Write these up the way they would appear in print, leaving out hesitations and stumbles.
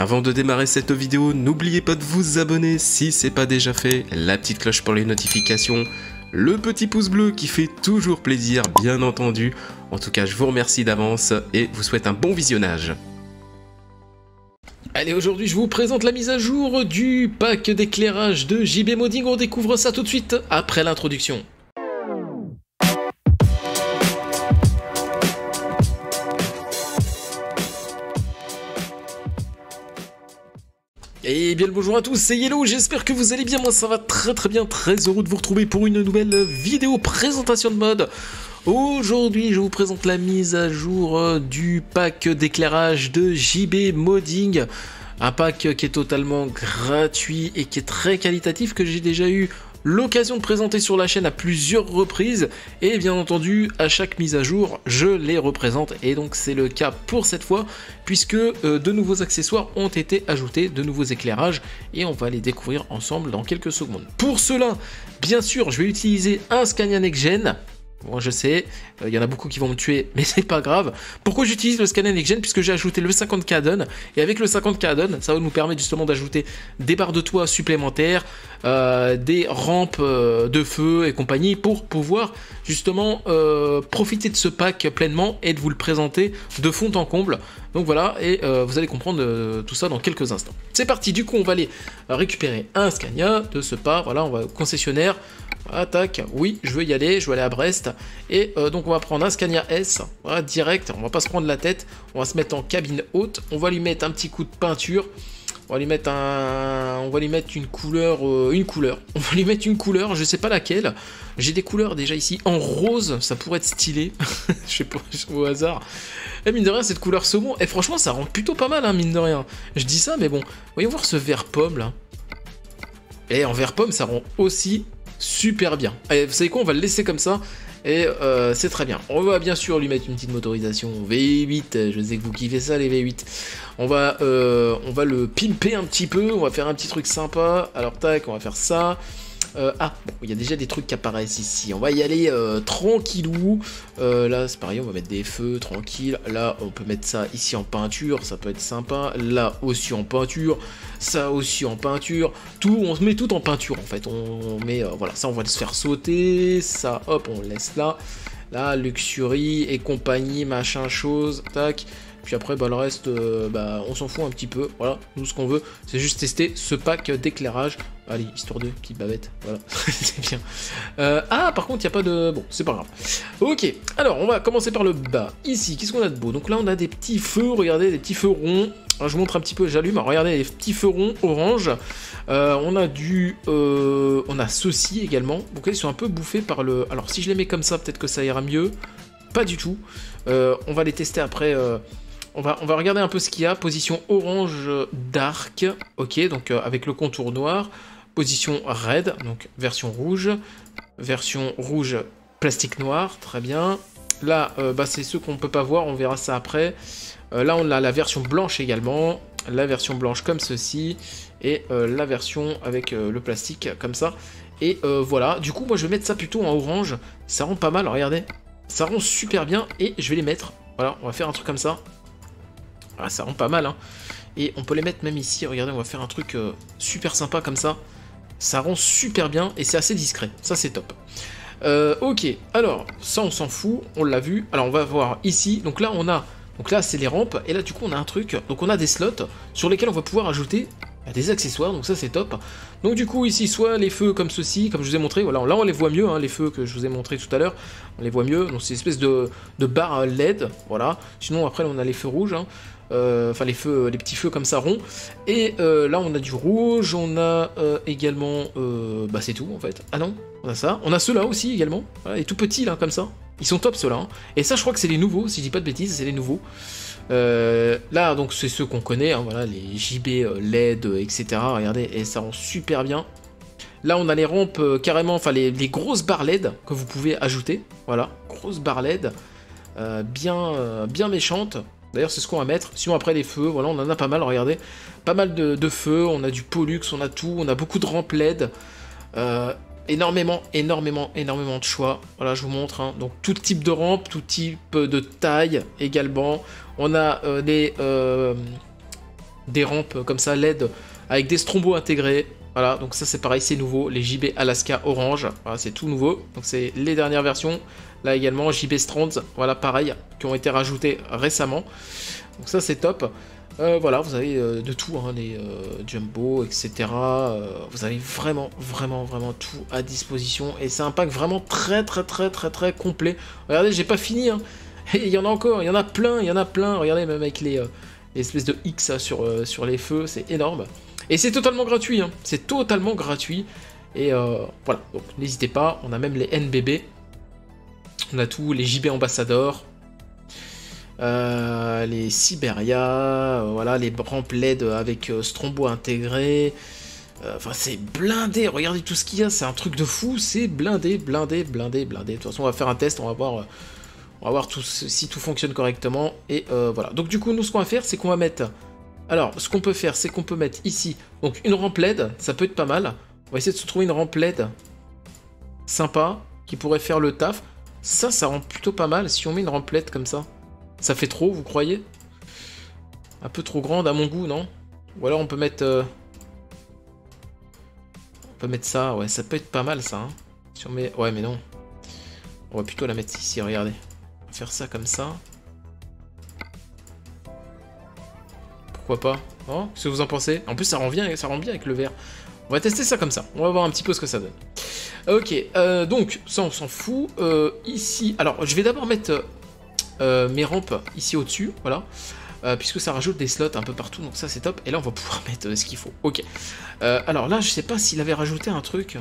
Avant de démarrer cette vidéo, n'oubliez pas de vous abonner si c'est pas déjà fait, la petite cloche pour les notifications, le petit pouce bleu qui fait toujours plaisir bien entendu. En tout cas, je vous remercie d'avance et vous souhaite un bon visionnage. Allez, aujourd'hui je vous présente la mise à jour du pack d'éclairage de JB Modding. On découvre ça tout de suite après l'introduction. Et bien le bonjour à tous, c'est Yelo, j'espère que vous allez bien, moi ça va très bien, très heureux de vous retrouver pour une nouvelle vidéo présentation de mode. Aujourd'hui je vous présente la mise à jour du pack d'éclairage de JB Modding. Un pack qui est totalement gratuit et qui est très qualitatif, que j'ai déjà eu l'occasion de présenter sur la chaîne à plusieurs reprises, et bien entendu à chaque mise à jour je les représente, et donc c'est le cas pour cette fois puisque de nouveaux accessoires ont été ajoutés, de nouveaux éclairages, et on va les découvrir ensemble dans quelques secondes. Pour cela, bien sûr, je vais utiliser un Scania Next Gen. Bon, je sais, il y en a beaucoup qui vont me tuer, mais c'est pas grave. Pourquoi j'utilise le Scania Next Gen? Puisque j'ai ajouté le 50K Addon, et avec le 50K Addon, ça va nous permettre justement d'ajouter des barres de toit supplémentaires, des rampes de feu et compagnie, pour pouvoir justement profiter de ce pack pleinement et de vous le présenter de fond en comble. Donc voilà, et vous allez comprendre tout ça dans quelques instants. C'est parti, du coup on va aller récupérer un Scania de ce pas. Voilà, on va au concessionnaire. Attaque, oui, je veux y aller, je veux aller à Brest. Et donc on va prendre un Scania S, voilà, direct, on va pas se prendre la tête. On va se mettre en cabine haute, on va lui mettre un petit coup de peinture. On va lui mettre une couleur, on va lui mettre une couleur, je sais pas laquelle. J'ai des couleurs déjà ici en rose, ça pourrait être stylé. Je sais pas, au hasard. Et mine de rien, cette couleur saumon, et franchement ça rend plutôt pas mal, hein, mine de rien. Je dis ça, mais bon, voyons voir ce vert pomme là. Et en vert pomme, ça rend aussi super bien. Allez, vous savez quoi, on va le laisser comme ça, et c'est très bien. On va bien sûr lui mettre une petite motorisation V8, je sais que vous kiffez ça les V8. On va le pimper un petit peu, on va faire un petit truc sympa. Alors tac, on va faire ça. Ah, bon, il y a déjà des trucs qui apparaissent ici. On va y aller tranquillou. Là, c'est pareil, on va mettre des feux tranquille. Là, on peut mettre ça ici en peinture, ça peut être sympa. Là aussi en peinture, ça aussi en peinture. Tout, on se met tout en peinture en fait. On met, voilà, ça on va se faire sauter. Ça, hop, on laisse là. Là, luxury et compagnie, machin, chose, tac. Puis après, bah, le reste, on s'en fout un petit peu. Voilà, nous ce qu'on veut, c'est juste tester ce pack d'éclairage. Allez, histoire de petite bavette. Voilà, c'est bien. Ah, par contre, il n'y a pas de... Bon, c'est pas grave. Ok, alors, on va commencer par le bas. Ici, qu'est-ce qu'on a de beau? Donc là, on a des petits feux, regardez, des petits feux ronds. Alors, je vous montre un petit peu, j'allume. Regardez, les petits feux ronds orange. On a ceux-ci également. Donc là, ils sont un peu bouffés par le... Alors, si je les mets comme ça, peut-être que ça ira mieux. Pas du tout. On va les tester après... On va regarder un peu ce qu'il y a. Position orange dark, ok, donc avec le contour noir. Position red, donc version rouge. Version rouge plastique noir, très bien. Là, c'est ceux qu'on ne peut pas voir, on verra ça après. Là, on a la version blanche également. La version blanche comme ceci. Et la version avec le plastique comme ça. Et voilà, du coup, moi je vais mettre ça plutôt en orange. Ça rend pas mal, regardez. Ça rend super bien et je vais les mettre. Voilà, on va faire un truc comme ça. Ah, ça rend pas mal, hein. Et on peut les mettre même ici, regardez, on va faire un truc super sympa comme ça. Ça rend super bien et c'est assez discret, ça c'est top. Ok, alors, ça on s'en fout, on l'a vu. Alors on va voir ici, donc là on a, donc là c'est les rampes, et là du coup on a un truc, donc on a des slots sur lesquels on va pouvoir ajouter des accessoires, donc ça c'est top. Donc du coup ici, soit les feux comme ceci, comme je vous ai montré, voilà, là on les voit mieux, hein, les feux que je vous ai montré tout à l'heure, on les voit mieux, donc c'est une espèce de barre LED, voilà. Sinon après là, on a les feux rouges, hein. Enfin les feux, les petits feux comme ça ronds, et là on a du rouge, on a également, c'est tout en fait. Ah non, on a ça, on a ceux-là aussi également, voilà, les tout petits là comme ça, ils sont top ceux-là, hein. Et ça je crois que c'est les nouveaux, si je dis pas de bêtises, c'est les nouveaux. Là donc c'est ceux qu'on connaît, hein, voilà, les JB LED, etc. Regardez, et ça rend super bien. Là on a les rampes carrément, enfin les grosses barres LED que vous pouvez ajouter, voilà, grosses barres LED, bien méchantes. D'ailleurs c'est ce qu'on va mettre. Sinon après les feux, voilà, on en a pas mal, regardez. Pas mal de feux, on a du Pollux, on a tout, on a beaucoup de rampes LED. Énormément de choix. Voilà, je vous montre, hein. Donc tout type de rampe, tout type de taille également. On a des rampes comme ça LED avec des strombos intégrés. Voilà, donc ça c'est pareil, c'est nouveau, les JB Alaska Orange, voilà, c'est tout nouveau, donc c'est les dernières versions. Là également, JB Strands, voilà pareil, qui ont été rajoutés récemment, donc ça c'est top. Voilà, vous avez de tout, hein, les jumbo, etc. Vous avez vraiment tout à disposition, et c'est un pack vraiment très complet. Regardez, j'ai pas fini, hein. Et il y en a encore, il y en a plein, regardez, même avec les espèces de X là, sur les feux, c'est énorme. Et c'est totalement gratuit, hein. C'est totalement gratuit. Et voilà, donc n'hésitez pas, on a même les NBB. On a tout, les JB Ambassador. Les Siberia. Voilà, les rampes LED avec strombo intégré. Enfin, c'est blindé, regardez tout ce qu'il y a, c'est un truc de fou. C'est blindé. De toute façon, on va faire un test, on va voir... on va voir tout, si tout fonctionne correctement. Et voilà, donc du coup, nous, ce qu'on va faire, c'est qu'on va mettre... Alors, ce qu'on peut faire, c'est qu'on peut mettre ici donc une rampe LED, ça peut être pas mal. On va essayer de se trouver une rampe LED sympa, qui pourrait faire le taf. Ça, ça rend plutôt pas mal si on met une rampe LED comme ça. Ça fait trop, vous croyez? Un peu trop grande à mon goût, non? Ou alors on peut mettre... on peut mettre ça, ouais, ça peut être pas mal ça. Hein. Si on met... Ouais, mais non. On va plutôt la mettre ici, regardez. On va faire ça comme ça. Pourquoi pas? Oh, qu'est-ce que vous en pensez? En plus, ça rend bien avec le vert. On va tester ça comme ça. On va voir un petit peu ce que ça donne. Ok, donc, ça, on s'en fout. Ici, alors, je vais d'abord mettre mes rampes ici au-dessus, voilà. Puisque ça rajoute des slots un peu partout, donc ça, c'est top. Et là, on va pouvoir mettre ce qu'il faut. Ok. Alors là, je sais pas s'il avait rajouté un truc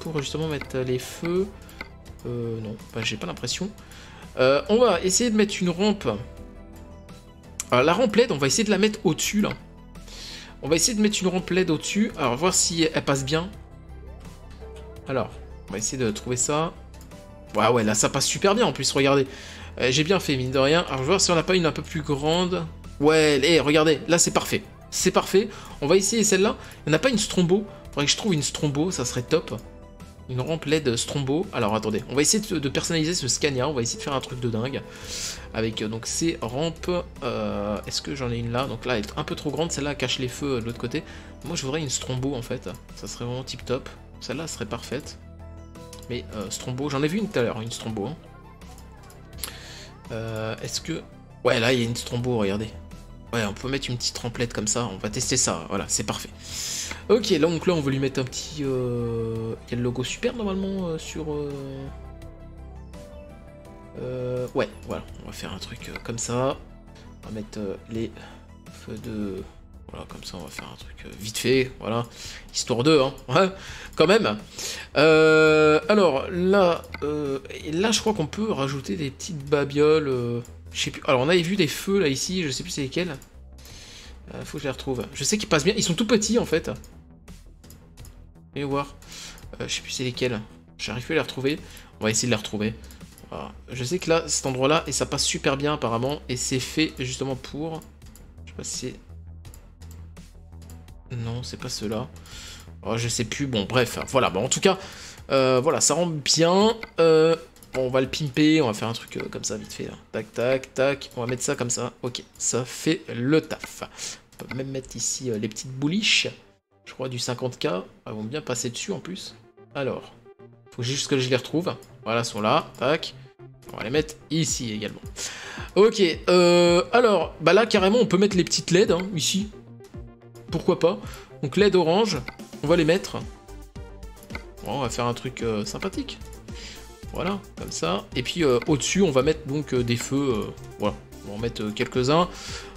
pour justement mettre les feux. Non, bah, j'ai pas l'impression. On va essayer de mettre une rampe... Alors, la rampe LED, on va essayer de la mettre au-dessus, là. On va essayer de mettre une rampe LED au-dessus. Alors, voir si elle passe bien. Alors, on va essayer de trouver ça. Ouais, ouais, là, ça passe super bien, en plus, regardez. J'ai bien fait, mine de rien. Alors, voir si on n'a pas une un peu plus grande. Ouais, hey, regardez, là, c'est parfait. C'est parfait. On va essayer celle-là. Il n'y en a pas une strombo. Il faudrait que je trouve une strombo, ça serait top. Une rampe LED strombo. Alors, attendez, on va essayer de personnaliser ce Scania. On va essayer de faire un truc de dingue. Avec, donc, ces rampes... est-ce que j'en ai une là? Donc là, elle est un peu trop grande. Celle-là cache les feux de l'autre côté. Moi, je voudrais une strombo, en fait. Ça serait vraiment tip-top. Celle-là serait parfaite. Mais strombo... J'en ai vu une tout à l'heure, une strombo. Hein. Est-ce que... Ouais, là, il y a une strombo, regardez. Ouais, on peut mettre une petite rampe LED comme ça. On va tester ça. Voilà, c'est parfait. Ok, là, donc là, on veut lui mettre un petit... Il y a le logo super, normalement, sur... ouais, voilà, on va faire un truc comme ça. On va mettre les feux de... Voilà, comme ça, on va faire un truc vite fait, voilà. Histoire de, hein, ouais, quand même. Alors, là, là, je crois qu'on peut rajouter des petites babioles. Je sais plus. Alors, on avait vu des feux, là, ici, je sais plus c'est lesquels. Faut que je les retrouve. Je sais qu'ils passent bien. Ils sont tout petits, en fait. Allez voir. Je sais plus c'est lesquels. J'arrive plus à les retrouver. On va essayer de les retrouver. Voilà. Je sais que là, cet endroit-là, et ça passe super bien apparemment, et c'est fait justement pour... Je sais pas si c'est... Non, c'est pas ceux-là. Oh, je sais plus, bon bref, voilà, bah, en tout cas, voilà, ça rend bien. Bon, on va le pimper, on va faire un truc comme ça vite fait, là. Tac, tac, tac, on va mettre ça comme ça, ok, ça fait le taf. On peut même mettre ici les petites bouliches, je crois du 50K, elles vont bien passer dessus en plus. Alors... Faut juste que je les retrouve. Voilà, sont là. Tac. On va les mettre ici également. Ok. Alors, bah là, carrément, on peut mettre les petites LED, hein, ici. Pourquoi pas. Donc, LED orange. On va les mettre. Bon, on va faire un truc sympathique. Voilà, comme ça. Et puis, au-dessus, on va mettre donc des feux. Voilà. On va en mettre quelques-uns.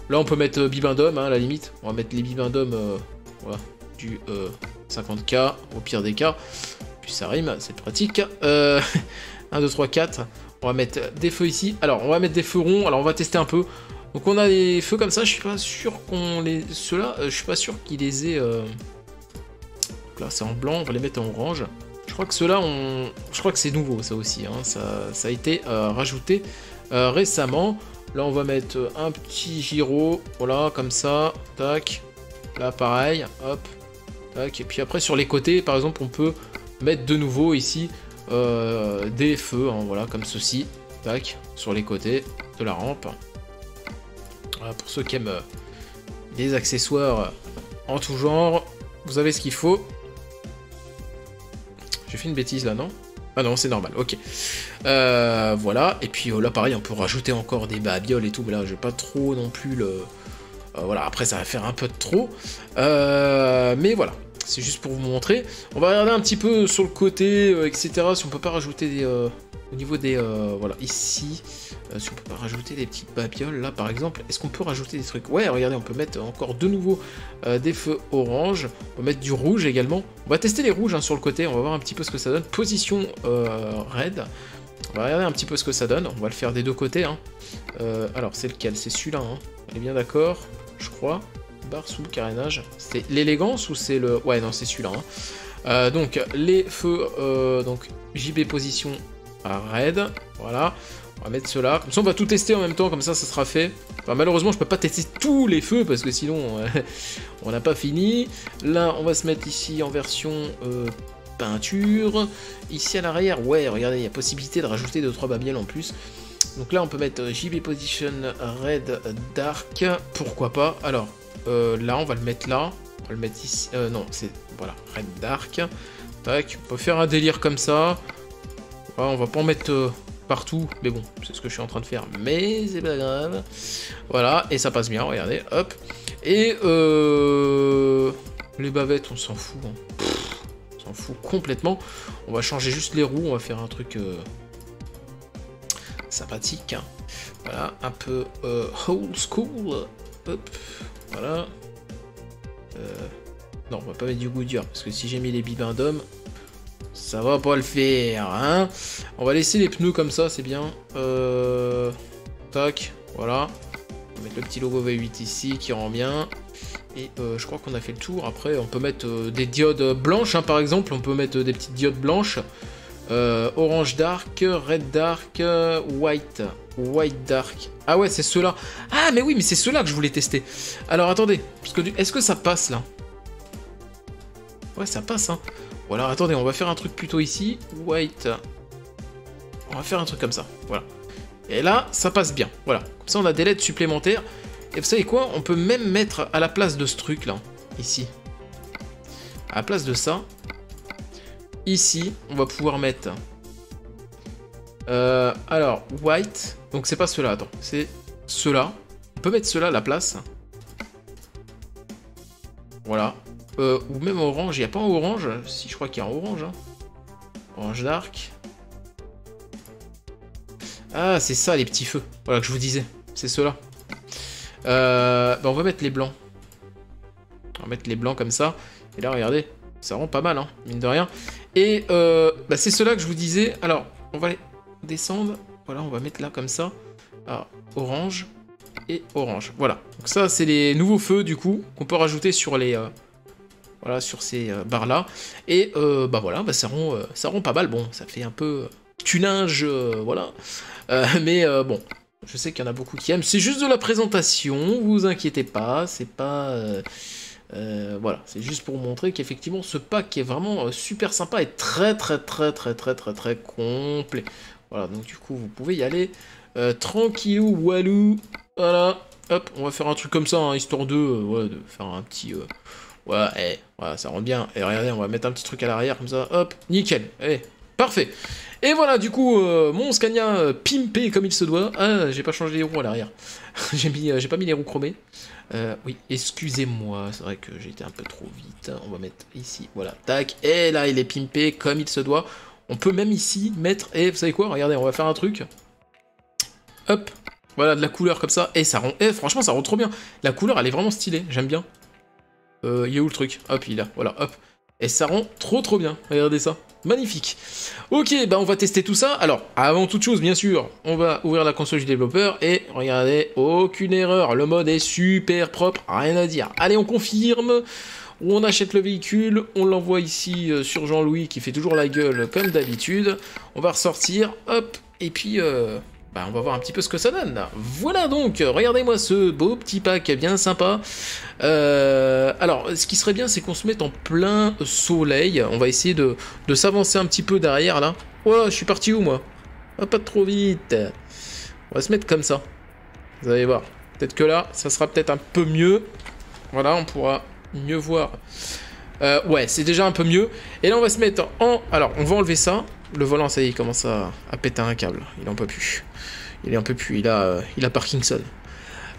Là, on peut mettre bibendum, hein, à la limite. On va mettre les bibendum voilà, du 50K, au pire des cas. Ça rime, c'est pratique. 1, 2, 3, 4. On va mettre des feux ici. Alors, on va mettre des feux ronds. Alors, on va tester un peu. Donc, on a des feux comme ça. Je suis pas sûr qu'on les... Ceux-là, je suis pas sûr qu'ils les aient... Donc là, c'est en blanc. On va les mettre en orange. Je crois que ceux-là, on... Je crois que c'est nouveau, ça aussi. Hein. Ça a été rajouté récemment. Là, on va mettre un petit gyro. Voilà, comme ça. Tac. Là, pareil. Hop. Tac. Et puis après, sur les côtés, par exemple, on peut... mettre de nouveau ici des feux, hein, voilà, comme ceci, tac, sur les côtés de la rampe. Pour ceux qui aiment des accessoires en tout genre. Vous avez ce qu'il faut. J'ai fait une bêtise là, non? Ah non, c'est normal, ok. Voilà, et puis là pareil, on peut rajouter encore des babioles et tout, mais là je vais pas trop non plus le... voilà, après ça va faire un peu de trop. Mais voilà, c'est juste pour vous montrer. On va regarder un petit peu sur le côté, etc. Si on peut pas rajouter des... au niveau des... voilà, ici. Si on peut pas rajouter des petites babioles, là par exemple. Est-ce qu'on peut rajouter des trucs? Ouais, regardez, on peut mettre encore de nouveau des feux orange. On peut mettre du rouge également. On va tester les rouges hein, sur le côté. On va voir un petit peu ce que ça donne. Position raid. On va regarder un petit peu ce que ça donne. On va le faire des deux côtés. Hein. Alors, c'est lequel? C'est celui-là. Hein. On est bien d'accord, je crois. Barre sous le carénage. C'est l'élégance ou c'est le... Ouais, non, c'est celui-là. Hein. Donc, les feux... donc, JB position... à raid, voilà, on va mettre cela, comme ça on va tout tester en même temps, comme ça sera fait. Enfin, malheureusement je peux pas tester tous les feux parce que sinon on n'a pas fini. Là on va se mettre ici en version peinture, ici à l'arrière, ouais regardez il y a possibilité de rajouter 2-3 babioles en plus. Donc là on peut mettre JB position raid dark, pourquoi pas. Alors là on va le mettre là, on va le mettre ici, non c'est, voilà, raid dark, tac, on peut faire un délire comme ça. On va pas en mettre partout, mais bon, c'est ce que je suis en train de faire, mais c'est pas grave. Voilà, et ça passe bien, regardez, hop. Et les bavettes, on s'en fout. Hein. Pff, on s'en fout complètement. On va changer juste les roues, on va faire un truc sympathique. Hein. Voilà, un peu old school. Hop, voilà. Non, on va pas mettre du goût dur, parce que si j'ai mis les bibins d'homme... Ça va pas le faire, hein. On va laisser les pneus comme ça, c'est bien. Tac, voilà. On va mettre le petit logo V8 ici, qui rend bien. Et je crois qu'on a fait le tour. Après, on peut mettre des diodes blanches, hein, par exemple. On peut mettre des petites diodes blanches. Orange dark, red dark, white. White dark. Ah ouais, c'est ceux-là. Ah, mais oui, mais c'est ceux-là que je voulais tester. Alors, attendez. Est-ce que ça passe, là? Ouais, ça passe, hein. Ou alors attendez, on va faire un truc plutôt ici. White. On va faire un truc comme ça. Voilà. Et là, ça passe bien. Voilà. Comme ça, on a des LED supplémentaires. Et vous savez quoi? On peut même mettre à la place de ce truc là. Ici. À la place de ça. Ici, on va pouvoir mettre. Alors, white. Donc c'est pas ceux-là, attends. C'est ceux-là. On peut mettre ceux-là à la place. Voilà. Ou même orange, il n'y a pas un orange, si je crois qu'il y a un orange. Hein. Orange dark. Ah, c'est ça les petits feux, voilà que je vous disais, c'est ceux-là. Bah, on va mettre les blancs. On va mettre les blancs comme ça, et là regardez, ça rend pas mal, hein, mine de rien. Et bah, c'est ceux-là que je vous disais, alors on va les descendre, voilà on va mettre là comme ça. Alors, orange et orange, voilà. Donc ça c'est les nouveaux feux du coup, qu'on peut rajouter sur les... voilà, sur ces barres-là. Et bah voilà, bah, ça rend pas mal. Bon, ça fait un peu tuninge, voilà. Mais bon, je sais qu'il y en a beaucoup qui aiment. C'est juste de la présentation, vous inquiétez pas. C'est pas... voilà, c'est juste pour montrer qu'effectivement, ce pack est vraiment super sympa et très complet. Voilà, donc du coup, vous pouvez y aller tranquillou, walou. Voilà, hop, on va faire un truc comme ça, hein, histoire de, voilà, de faire un petit... voilà, et, voilà, ça rentre bien. Et regardez, on va mettre un petit truc à l'arrière comme ça. Hop, nickel. Et, parfait. Et voilà, du coup, mon Scania pimpé comme il se doit. Ah, j'ai pas changé les roues à l'arrière. J'ai pas mis les roues chromées. Oui, excusez-moi, c'est vrai que j'ai été un peu trop vite. On va mettre ici, voilà, tac. Et là, il est pimpé comme il se doit. On peut même ici mettre... Et vous savez quoi? Regardez, on va faire un truc. Hop, voilà, de la couleur comme ça. Et ça rend... Et franchement, ça rend trop bien. La couleur, elle est vraiment stylée. J'aime bien. Il est où le truc? Hop, il est là, voilà, hop. Et ça rend trop bien, regardez ça. Magnifique. Ok, bah on va tester tout ça. Alors, avant toute chose, bien sûr, on va ouvrir la console du développeur. Et regardez, aucune erreur. Le mode est super propre, rien à dire. Allez, on confirme. On achète le véhicule, on l'envoie ici sur Jean-Louis qui fait toujours la gueule comme d'habitude. On va ressortir, hop, et puis... bah, on va voir un petit peu ce que ça donne. Voilà donc, regardez-moi ce beau petit pack bien sympa. Alors, ce qui serait bien, c'est qu'on se mette en plein soleil. On va essayer de s'avancer un petit peu derrière, là. Voilà, je suis parti où, moi? Ah, pas trop vite. On va se mettre comme ça. Vous allez voir. Peut-être que là, ça sera peut-être un peu mieux. Voilà, on pourra mieux voir. Ouais, c'est déjà un peu mieux. Et là, on va se mettre en... Alors, on va enlever ça. Le volant, ça y est, il commence à péter un câble. Il en peut plus. Il en peut plus. Il a Parkinson.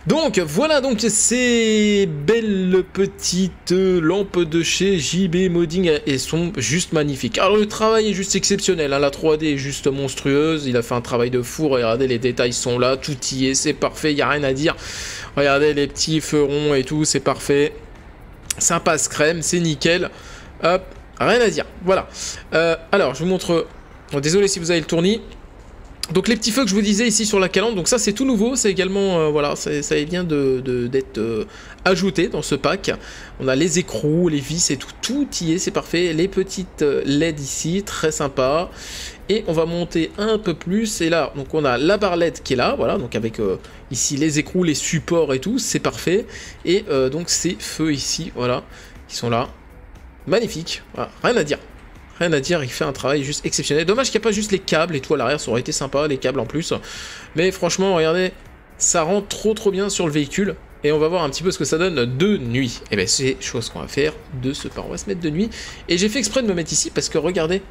Donc, voilà donc ces belles petites lampes de chez JB Modding et sont juste magnifiques. Alors, le travail est juste exceptionnel. Hein, la 3D est juste monstrueuse. Il a fait un travail de fou. Regardez, les détails sont là. Tout y est. C'est parfait. Il n'y a rien à dire. Regardez, les petits fleurons et tout. C'est parfait. Ça passe crème, c'est nickel. Hop, rien à dire. Voilà. Alors, je vous montre... Oh, désolé si vous avez le tournis. Donc, les petits feux que je vous disais ici sur la calandre. Donc, ça, c'est tout nouveau. C'est également... voilà, ça vient d'être ajouté dans ce pack. On a les écrous, les vis et tout. Tout y est, c'est parfait. Les petites LED ici, très sympa. Et on va monter un peu plus. Et là, donc on a la barre LED qui est là. Voilà, donc avec ici les écrous, les supports et tout. C'est parfait. Et donc ces feux ici, voilà, qui sont là. Magnifique. Voilà, rien à dire. Rien à dire, il fait un travail juste exceptionnel. Dommage qu'il n'y a pas juste les câbles et tout à l'arrière. Ça aurait été sympa, les câbles en plus. Mais franchement, regardez, ça rend trop bien sur le véhicule. Et on va voir un petit peu ce que ça donne de nuit. Et bien, c'est chose qu'on va faire de ce pas. On va se mettre de nuit. Et j'ai fait exprès de me mettre ici parce que regardez.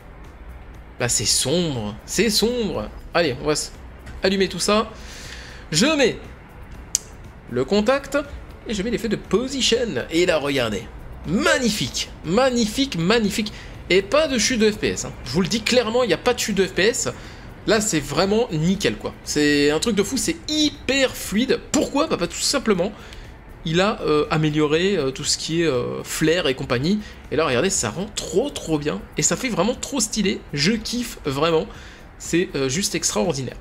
Bah c'est sombre, c'est sombre. Allez, on va allumer tout ça. Je mets le contact et je mets l'effet de position. Et là, regardez. Magnifique, magnifique, magnifique. Et pas de chute de FPS. Hein. Je vous le dis clairement, il n'y a pas de chute de FPS. Là, c'est vraiment nickel, quoi. C'est un truc de fou, c'est hyper fluide. Pourquoi ? Bah, tout simplement, il a amélioré tout ce qui est flair et compagnie. Et là, regardez, ça rend trop bien. Et ça fait vraiment trop stylé. Je kiffe vraiment. C'est juste extraordinaire.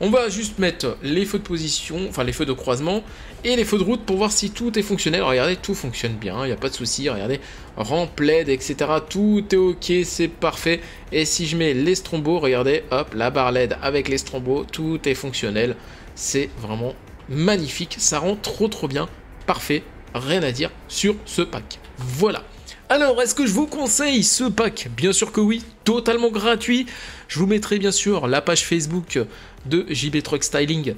On va juste mettre les feux de position, enfin les feux de croisement et les feux de route pour voir si tout est fonctionnel. Alors, regardez, tout fonctionne bien. Il n'y a pas de souci. Regardez, ramp LED, etc. Tout est OK. C'est parfait. Et si je mets les strombos, regardez, hop, la barre LED avec les strombos. Tout est fonctionnel. C'est vraiment magnifique. Ça rend trop bien. Parfait, rien à dire sur ce pack. Voilà. Alors, est-ce que je vous conseille ce pack? Bien sûr que oui, totalement gratuit. Je vous mettrai bien sûr la page Facebook de JB Truck Styling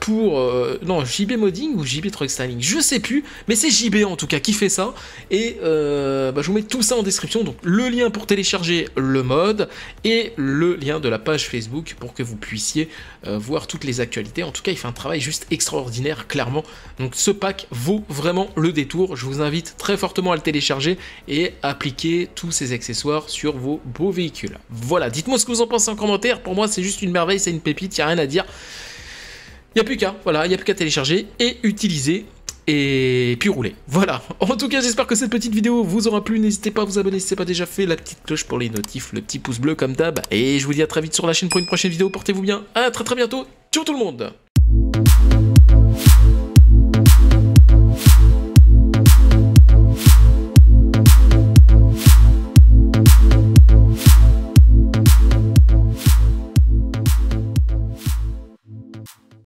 pour... non, JB Modding ou JB Truck Styling, je sais plus, mais c'est JB en tout cas qui fait ça. Et bah, je vous mets tout ça en description. Donc, le lien pour télécharger le mod et le lien de la page Facebook pour que vous puissiez voir toutes les actualités. En tout cas, il fait un travail juste extraordinaire, clairement. Donc, ce pack vaut vraiment le détour. Je vous invite très fortement à le télécharger et à appliquer tous ces accessoires sur vos beaux véhicules. Voilà, dites-moi ce que vous en pensez en commentaire. Pour moi, c'est juste une merveille, c'est une pépite, il n'y a rien à dire. Il n'y a plus qu'à, voilà, il n'y a plus qu'à télécharger et utiliser et puis rouler. Voilà, en tout cas, j'espère que cette petite vidéo vous aura plu. N'hésitez pas à vous abonner si ce n'est pas déjà fait, la petite cloche pour les notifs, le petit pouce bleu comme d'hab. Et je vous dis à très vite sur la chaîne pour une prochaine vidéo. Portez-vous bien, à très bientôt. Ciao tout le monde.